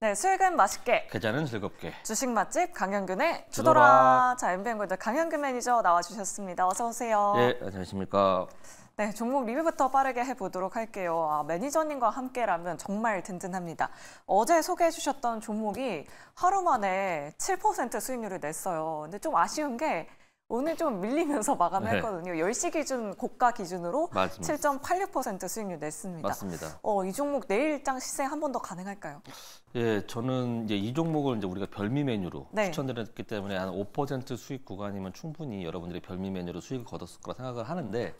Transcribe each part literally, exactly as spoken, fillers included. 네, 수익은 맛있게, 계좌는 즐겁게. 주식 맛집 강현균의 주도라. 자, 엠비엔골드 강현균 매니저 나와주셨습니다. 어서 오세요. 네, 안녕하십니까. 네, 종목 리뷰부터 빠르게 해보도록 할게요. 아, 매니저님과 함께라면 정말 든든합니다. 어제 소개해주셨던 종목이 하루 만에 칠 퍼센트 수익률을 냈어요. 근데 좀 아쉬운 게 오늘 좀 밀리면서 마감했거든요. 네. 열 시 기준 고가 기준으로 칠 점 팔육 퍼센트 수익률 냈습니다. 맞습니다. 어, 이 종목 내일장 시세 한 번 더 가능할까요? 예, 저는 이제 이 종목을 이제 우리가 별미 메뉴로 네. 추천드렸기 때문에 한 오 퍼센트 수익 구간이면 충분히 여러분들이 별미 메뉴로 수익을 거뒀을 거라 생각을 하는데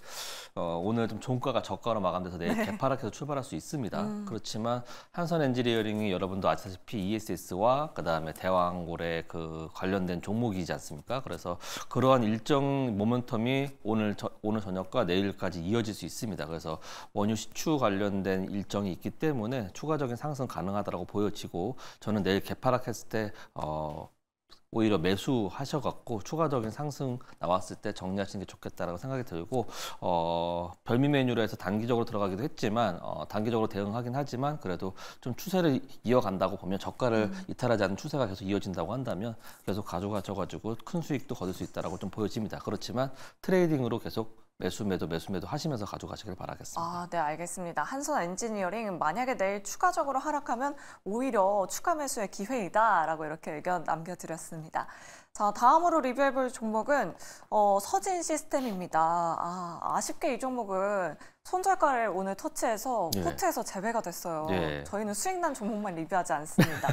어, 오늘 좀 종가가 저가로 마감돼서 내일 네. 개파락해서 출발할 수 있습니다. 음. 그렇지만 한선 엔지니어링이 여러분도 아시다시피 이에스에스와 그다음에 대왕고래 그 관련된 종목이지 않습니까? 그래서 그러한 일정 모멘텀이 오늘, 저, 오늘 저녁과 내일까지 이어질 수 있습니다. 그래서 원유 시추 관련된 일정이 있기 때문에 추가적인 상승 가능하다고 보여지고 저는 내일 개파락했을 때 어, 오히려 매수하셔갖고 추가적인 상승 나왔을 때 정리하시는 게 좋겠다라고 생각이 들고 어, 별미 메뉴로 해서 단기적으로 들어가기도 했지만 어, 단기적으로 대응하긴 하지만 그래도 좀 추세를 이어간다고 보면 저가를 음. 이탈하지 않는 추세가 계속 이어진다고 한다면 계속 가져가셔가지고 큰 수익도 거둘 수 있다라고 좀 보여집니다. 그렇지만 트레이딩으로 계속 매수 매도 매수 매도 하시면서 가져가시길 바라겠습니다. 아, 네, 알겠습니다. 한선 엔지니어링 만약에 내일 추가적으로 하락하면 오히려 추가 매수의 기회이다라고 이렇게 의견 남겨드렸습니다. 자, 다음으로 리뷰해볼 종목은 어, 서진 시스템입니다. 아, 아쉽게 이 종목은 손절가를 오늘 터치해서 예. 포트에서 제외가 됐어요. 예. 저희는 수익난 종목만 리뷰하지 않습니다.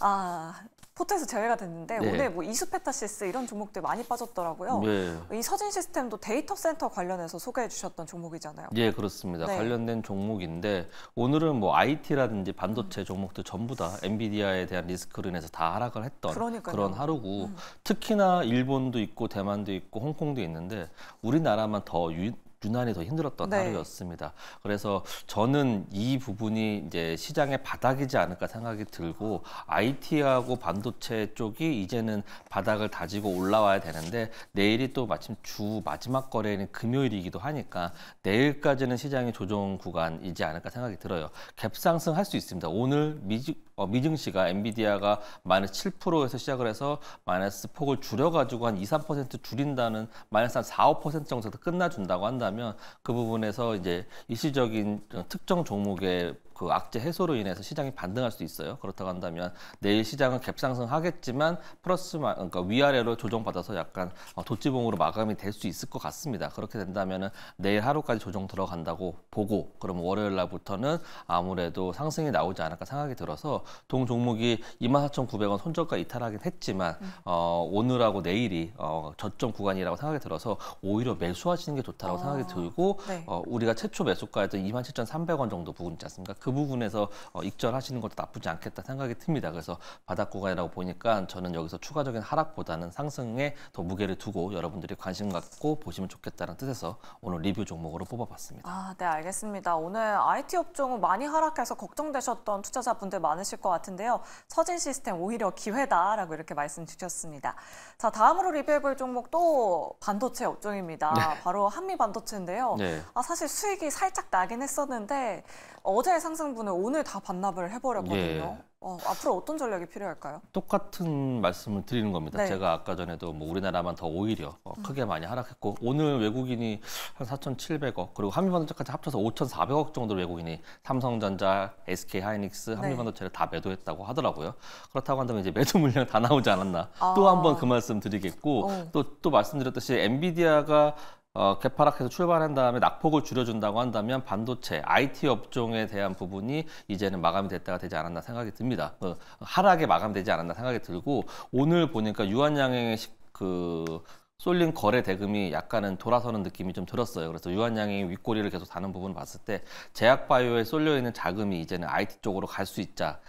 아. 포트에서 제외가 됐는데 네. 오늘 뭐 이수페타시스 이런 종목들 많이 빠졌더라고요. 네. 이 서진 시스템도 데이터 센터 관련해서 소개해 주셨던 종목이잖아요. 예, 그렇습니다. 네. 관련된 종목인데 오늘은 뭐 아이티라든지 반도체 음. 종목들 전부 다 엔비디아에 대한 리스크로 인해서 다 하락을 했던 그러니까요. 그런 하루고 음. 특히나 일본도 있고 대만도 있고 홍콩도 있는데 우리나라만 더 유, 유난히 더 힘들었던 네. 하루였습니다. 그래서 저는 이 부분이 이제 시장의 바닥이지 않을까 생각이 들고 아이티하고 반도체 쪽이 이제는 바닥을 다지고 올라와야 되는데 내일이 또 마침 주 마지막 거래는 금요일이기도 하니까 내일까지는 시장의 조정 구간이지 않을까 생각이 들어요. 갭상승 할 수 있습니다. 오늘 미지, 어, 미증시가 엔비디아가 마이너스 칠 퍼센트에서 시작을 해서 마이너스 폭을 줄여가지고 한 이, 삼 퍼센트 줄인다는 마이너스 한 사, 오 퍼센트 정도에서 끝나준다고 한다. 그 부분에서 이제 일시적인 특정 종목의 그 악재 해소로 인해서 시장이 반등할 수 있어요. 그렇다고 한다면 내일 시장은 갭상승하겠지만 플러스 그러니까 위아래로 조정받아서 약간 도찌봉으로 마감이 될 수 있을 것 같습니다. 그렇게 된다면 내일 하루까지 조정 들어간다고 보고 그럼 월요일 날부터는 아무래도 상승이 나오지 않을까 생각이 들어서 동 종목이 이만 사천구백 원 손절가 이탈하긴 했지만 음. 어, 오늘하고 내일이 어, 저점 구간이라고 생각이 들어서 오히려 매수하시는 게 좋다고 아. 생각이 들고 네. 어, 우리가 최초 매수가였던 이만 칠천삼백 원 정도 부분 있지 않습니까? 그 부분에서 익절하시는 것도 나쁘지 않겠다 생각이 듭니다. 그래서 바닥 구간이라고 보니까 저는 여기서 추가적인 하락보다는 상승에 더 무게를 두고 여러분들이 관심 갖고 보시면 좋겠다는 뜻에서 오늘 리뷰 종목으로 뽑아봤습니다. 아, 네, 알겠습니다. 오늘 아이티 업종은 많이 하락해서 걱정되셨던 투자자분들 많으실 것 같은데요. 서진 시스템 오히려 기회다라고 이렇게 말씀 주셨습니다. 자, 다음으로 리뷰해볼 종목도 반도체 업종입니다. 네. 바로 한미 반도체인데요. 네. 아, 사실 수익이 살짝 나긴 했었는데 어제 상승 상승분을 오늘 다 반납을 해버렸거든요. 예. 어, 앞으로 어떤 전략이 필요할까요? 똑같은 말씀을 드리는 겁니다. 네. 제가 아까 전에도 뭐 우리나라만 더 오히려 어, 크게 많이 하락했고 오늘 외국인이 한 사천칠백 억 그리고 한미반도체까지 합쳐서 오천사백 억 정도 외국인이 삼성전자, 에스케이하이닉스, 한미반도체를 네. 다 매도했다고 하더라고요. 그렇다고 한다면 이제 매도 물량 다 나오지 않았나 아. 또 한 번 그 말씀 드리겠고 또, 또 말씀드렸듯이 엔비디아가 어, 개파락해서 출발한 다음에 낙폭을 줄여준다고 한다면 반도체, 아이티 업종에 대한 부분이 이제는 마감이 됐다가 되지 않았나 생각이 듭니다. 그, 하락에 마감되지 않았나 생각이 들고 오늘 보니까 유한양행의 그 쏠린 거래 대금이 약간은 돌아서는 느낌이 좀 들었어요. 그래서 유한양이 윗꼬리를 계속 다는 부분을 봤을 때 제약바이오에 쏠려있는 자금이 이제는 아이티 쪽으로 갈 수 있자.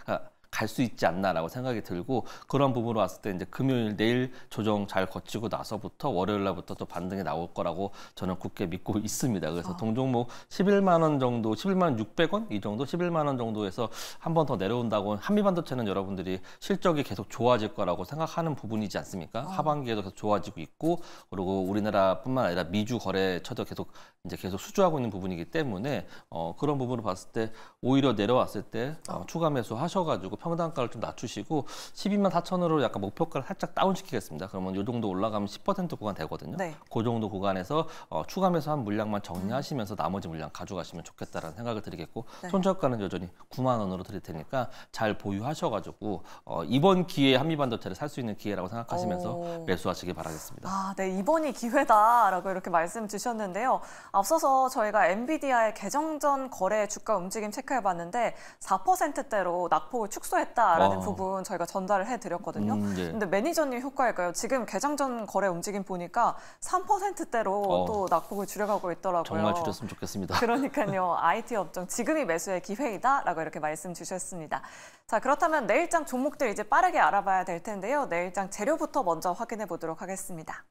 갈 수 있지 않나라고 생각이 들고 그런 부분으로 왔을 때 이제 금요일 내일 조정 잘 거치고 나서부터 월요일 날부터 또 반등이 나올 거라고 저는 굳게 믿고 있습니다. 그래서 어. 동종목 십일만 원 정도, 십일만 육백 원 이 정도, 십일만 원 정도에서 한 번 더 내려온다고 한미반도체는 여러분들이 실적이 계속 좋아질 거라고 생각하는 부분이지 않습니까? 어. 하반기에도 계속 좋아지고 있고 그리고 우리나라뿐만 아니라 미주 거래처도 계속 이제 계속 수주하고 있는 부분이기 때문에 어, 그런 부분을 봤을 때 오히려 내려왔을 때 어, 추가 매수 하셔가지고 평 평단가를 좀 낮추시고 십이만 사천으로 약간 목표가를 살짝 다운시키겠습니다. 그러면 이 정도 올라가면 십 퍼센트 구간 되거든요. 네. 그 정도 구간에서 어, 추가 매수한 물량만 정리하시면서 나머지 물량 가져가시면 좋겠다라는 생각을 드리겠고 네. 손절가는 여전히 구만 원으로 드릴 테니까 잘 보유하셔가지고 어, 이번 기회에 한미반도체를 살 수 있는 기회라고 생각하시면서 오. 매수하시길 바라겠습니다. 아, 네, 이번이 기회다라고 이렇게 말씀 주셨는데요. 앞서서 저희가 엔비디아의 개정 전 거래 주가 움직임 체크해봤는데 사 퍼센트대로 낙폭을 축소했다라는 아. 부분 저희가 전달을 해드렸거든요. 음, 예. 근데 매니저님 효과일까요? 지금 개장 전 거래 움직임 보니까 삼 퍼센트대로 어. 또 낙폭을 줄여가고 있더라고요. 정말 줄였으면 좋겠습니다. 그러니까요. 아이티 업종 지금이 매수의 기회이다라고 이렇게 말씀 주셨습니다. 자, 그렇다면 내일장 종목들 이제 빠르게 알아봐야 될 텐데요. 내일장 재료부터 먼저 확인해 보도록 하겠습니다.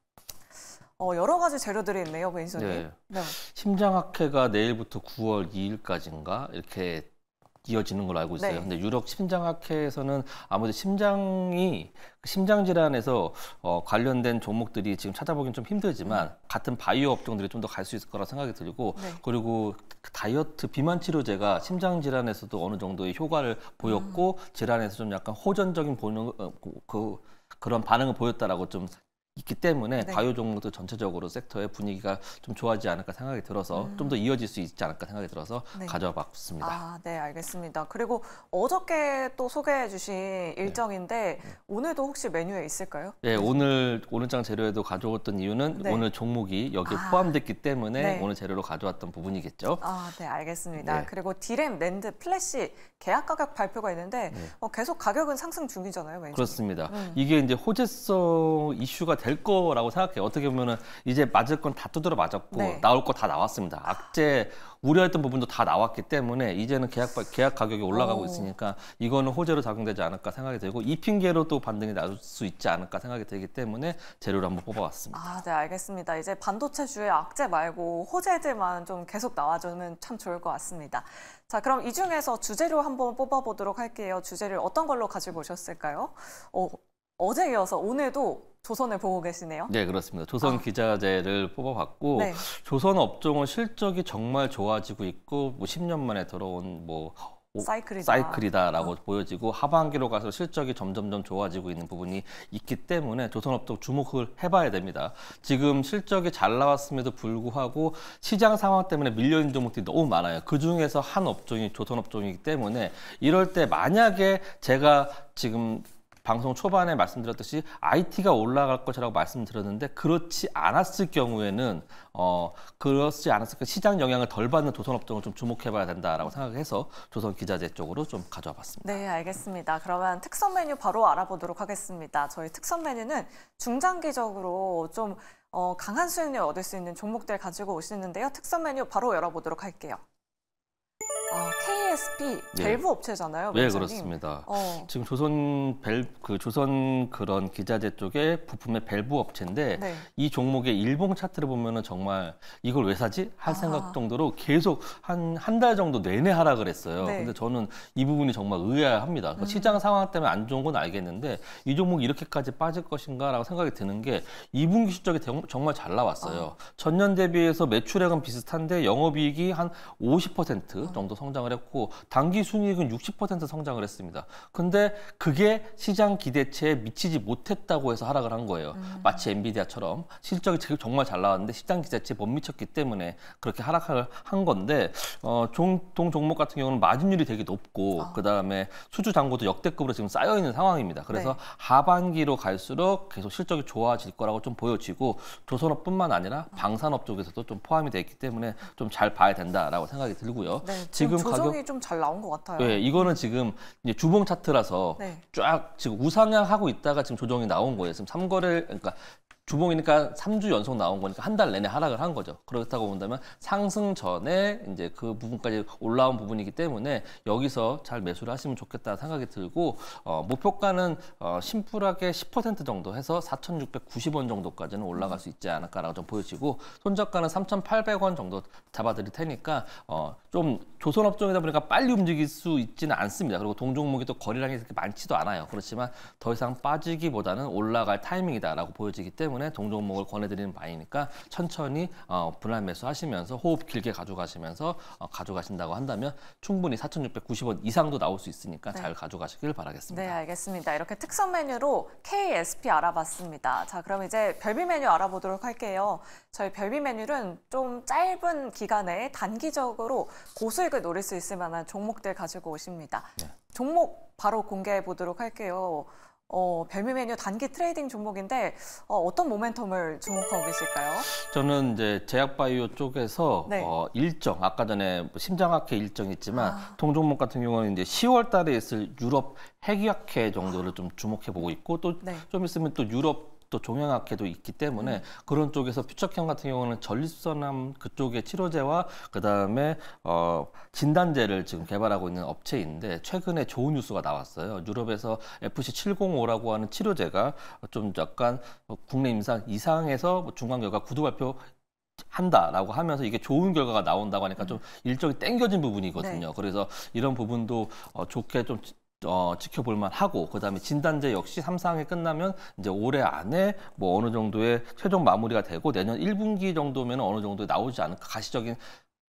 어, 여러 가지 재료들이 있네요, 매니저님. 네. 네. 심장학회가 내일부터 구월 이일까지인가 이렇게 이어지는 걸로 알고 있어요. 네. 근데 유럽 심장학회에서는 아무래도 심장이 심장 질환에서 어, 관련된 종목들이 지금 찾아보기는 좀 힘들지만 음. 같은 바이오 업종들이 좀 더 갈 수 있을 거라 생각이 들고 네. 그리고 다이어트 비만 치료제가 심장 질환에서도 어느 정도의 효과를 보였고 음. 질환에서 좀 약간 호전적인 보는 어, 그 그런 반응을 보였다라고 좀. 있기 때문에 네. 바이오 종목도 전체적으로 섹터의 분위기가 좀 좋아지지 않을까 생각이 들어서 음. 좀 더 이어질 수 있지 않을까 생각이 들어서 네. 가져와 봤습니다. 아, 네, 알겠습니다. 그리고 어저께 또 소개해 주신 일정인데 네. 오늘도 혹시 메뉴에 있을까요? 네, 오늘 오늘장 재료에도 가져왔던 이유는 네. 오늘 종목이 여기에 아. 포함됐기 때문에 네. 오늘 재료로 가져왔던 부분이겠죠. 아, 네, 알겠습니다. 네. 그리고 디램, 랜드, 플래시 계약 가격 발표가 있는데 네. 어, 계속 가격은 상승 중이잖아요, 매니저님. 그렇습니다. 음. 이게 이제 호재성 이슈가 될 거라고 생각해요. 어떻게 보면은 이제 맞을 건 다 두드려 맞았고 네. 나올 거 다 나왔습니다. 악재 우려했던 부분도 다 나왔기 때문에 이제는 계약 계약 가격이 올라가고 오. 있으니까 이거는 호재로 작용되지 않을까 생각이 들고 이 핑계로 또 반등이 나올 수 있지 않을까 생각이 들기 때문에 재료를 한번 뽑아봤습니다. 아, 네, 알겠습니다. 이제 반도체 주의 악재 말고 호재들만 좀 계속 나와주면 참 좋을 것 같습니다. 자, 그럼 이 중에서 주재료 한번 뽑아보도록 할게요. 주재료 어떤 걸로 가지고 오셨을까요? 어, 어제 이어서 오늘도 조선을 보고 계시네요. 네, 그렇습니다. 조선 아. 기자재를 뽑아봤고 네. 조선 업종은 실적이 정말 좋아지고 있고 뭐 십 년 만에 들어온 뭐 사이클이다. 사이클이다라고 어. 보여지고 하반기로 가서 실적이 점점점 좋아지고 있는 부분이 있기 때문에 조선업도 주목을 해봐야 됩니다. 지금 실적이 잘 나왔음에도 불구하고 시장 상황 때문에 밀려있는 종목들이 너무 많아요. 그중에서 한 업종이 조선업종이기 때문에 이럴 때 만약에 제가 지금 방송 초반에 말씀드렸듯이 아이티가 올라갈 것이라고 말씀드렸는데 그렇지 않았을 경우에는 어 그렇지 않았을 시장 영향을 덜 받는 조선 업종을 좀 주목해봐야 된다라고 생각해서 조선 기자재 쪽으로 좀 가져와 봤습니다. 네, 알겠습니다. 그러면 특선 메뉴 바로 알아보도록 하겠습니다. 저희 특선 메뉴는 중장기적으로 좀 어, 강한 수익률을 얻을 수 있는 종목들 가지고 오시는데요. 특선 메뉴 바로 열어보도록 할게요. 아, 케이에스피 밸브 네. 업체잖아요. 네, 그렇습니다. 어. 지금 조선 밸 그 조선 그런 기자재 쪽에 부품의 밸브 업체인데 네. 이 종목의 일봉 차트를 보면은 정말 이걸 왜 사지 할 아. 생각 정도로 계속 한 한 달 정도 내내 하락을 했어요. 네. 근데 저는 이 부분이 정말 의아합니다. 음. 시장 상황 때문에 안 좋은 건 알겠는데 이 종목이 이렇게까지 빠질 것인가라고 생각이 드는 게 이 분기 실적이 정말 잘 나왔어요. 아. 전년 대비해서 매출액은 비슷한데 영업이익이 한 오십 퍼센트 정도. 아. 성장을 했고 단기 순이익은 육십 퍼센트 성장을 했습니다. 근데 그게 시장 기대치에 미치지 못했다고 해서 하락을 한 거예요. 음. 마치 엔비디아처럼 실적이 정말 잘 나왔는데 시장 기대치에 못 미쳤기 때문에 그렇게 하락을 한 건데 어, 동 종목 같은 경우는 마진율이 되게 높고 아. 그다음에 수주 잔고도 역대급으로 지금 쌓여 있는 상황입니다. 그래서 네. 하반기로 갈수록 계속 실적이 좋아질 거라고 좀 보여지고 조선업뿐만 아니라 방산업 쪽에서도 좀 포함이 돼 있기 때문에 좀 잘 봐야 된다라고 생각이 들고요. 네. 지금 조정이 가격... 좀 잘 나온 것 같아요. 네, 이거는 지금 이제 주봉 차트라서 네. 쫙 지금 우상향하고 있다가 지금 조정이 나온 거예요. 지금 삼 거래 그러니까 주봉이니까 삼 주 연속 나온 거니까 한 달 내내 하락을 한 거죠. 그렇다고 본다면 상승 전에 이제 그 부분까지 올라온 부분이기 때문에 여기서 잘 매수를 하시면 좋겠다 생각이 들고 어, 목표가는 어, 심플하게 십 퍼센트 정도 해서 사천육백구십 원 정도까지는 올라갈 수 있지 않을까라고 좀 보여지고 손절가는 삼천팔백 원 정도 잡아드릴 테니까 어, 좀 조선업종이다 보니까 빨리 움직일 수 있지는 않습니다. 그리고 동종목이 또 거래량이 그렇게 많지도 않아요. 그렇지만 더 이상 빠지기보다는 올라갈 타이밍이다라고 보여지기 때문에 때문에 동종목을 권해드리는 바이니까 천천히 어, 분할 매수하시면서 호흡 길게 가져가시면서 어, 가져가신다고 한다면 충분히 사천육백구십 원 이상도 나올 수 있으니까 네. 잘 가져가시길 바라겠습니다. 네, 알겠습니다. 이렇게 특선 메뉴로 케이에스피 알아봤습니다. 자, 그럼 이제 별비 메뉴 알아보도록 할게요. 저희 별비 메뉴는 좀 짧은 기간에 단기적으로 고수익을 노릴 수 있을 만한 종목들 가지고 오십니다. 네. 종목 바로 공개해 보도록 할게요. 어, 별미 메뉴 단기 트레이딩 종목인데 어, 어떤 모멘텀을 주목하고 계실까요? 저는 이제 제약바이오 쪽에서 네. 어, 일정, 아까 전에 심장학회 일정 있지만 아. 동종목 같은 경우는 이제 시월 달에 있을 유럽 핵의학회 정도를 아. 좀 주목해 보고 있고 또 좀 네. 있으면 또 유럽 또 종양학회도 있기 때문에 음. 그런 쪽에서 퓨처켐 같은 경우는 전립선암 그쪽의 치료제와 그다음에 어, 진단제를 지금 개발하고 있는 업체인데 최근에 좋은 뉴스가 나왔어요. 유럽에서 에프씨 칠공오라고 하는 치료제가 좀 약간 국내 임상 이상에서 중간 결과 구두 발표 한다라고 하면서 이게 좋은 결과가 나온다고 하니까 음. 좀 일정이 땡겨진 부분이거든요. 네. 그래서 이런 부분도 어, 좋게 좀 어, 지켜볼만 하고, 그 다음에 진단제 역시 삼 상이 끝나면 이제 올해 안에 뭐 어느 정도의 최종 마무리가 되고 내년 일 분기 정도면 어느 정도 나오지 않을까, 가시적인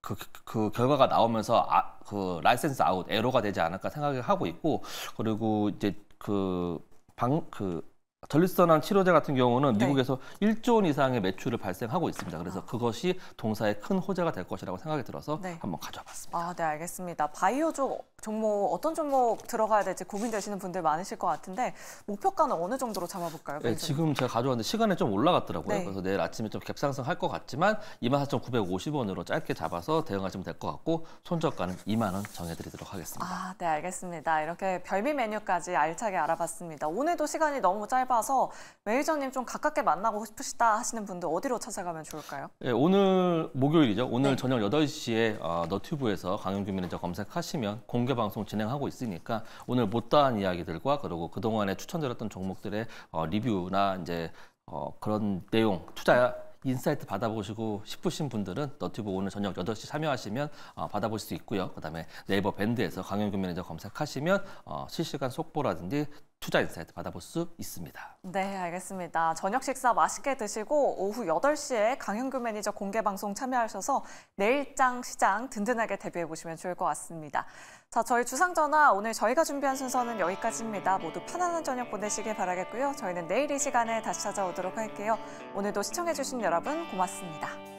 그, 그 결과가 나오면서 아, 그 라이센스 아웃, 에러가 되지 않을까 생각을 하고 있고, 그리고 이제 그 방, 그 전립선암 치료제 같은 경우는 네. 미국에서 일조 원 이상의 매출을 발생하고 있습니다. 그래서 그것이 동사에 큰 호재가 될 것이라고 생각이 들어서 네. 한번 가져와 봤습니다. 아, 네, 알겠습니다. 바이오 쪽 종목, 어떤 종목 들어가야 될지 고민되시는 분들 많으실 것 같은데 목표가는 어느 정도로 잡아볼까요? 네, 지금 제가 가져왔는데 시간에 좀 올라갔더라고요. 네. 그래서 내일 아침에 좀 갭상승할 것 같지만 이만 사천구백오십 원으로 짧게 잡아서 대응하시면 될 것 같고 손절가는 이만 원 정해드리도록 하겠습니다. 아, 네, 알겠습니다. 이렇게 별미 메뉴까지 알차게 알아봤습니다. 오늘도 시간이 너무 짧 봐서 매니저님 좀 가깝게 만나고 싶으시다 하시는 분들 어디로 찾아가면 좋을까요? 네, 오늘 목요일이죠. 오늘 네. 저녁 여덟 시에 어, 너튜브에서 강현균 매니저 검색하시면 공개 방송 진행하고 있으니까 오늘 못다한 이야기들과 그리고 그동안에 추천드렸던 종목들의 어, 리뷰나 이제 어, 그런 내용, 투자 인사이트 받아보시고 싶으신 분들은 너튜브 오늘 저녁 여덟 시 참여하시면 어, 받아보실 수 있고요. 그다음에 네이버 밴드에서 강현균 매니저 검색하시면 어, 실시간 속보라든지 투자 인사이트 받아볼 수 있습니다. 네, 알겠습니다. 저녁 식사 맛있게 드시고 오후 여덟 시에 강현균 매니저 공개 방송 참여하셔서 내일장 시장 든든하게 대비해 보시면 좋을 것 같습니다. 자, 저희 주상전화 오늘 저희가 준비한 순서는 여기까지입니다. 모두 편안한 저녁 보내시길 바라겠고요. 저희는 내일 이 시간에 다시 찾아오도록 할게요. 오늘도 시청해주신 여러분 고맙습니다.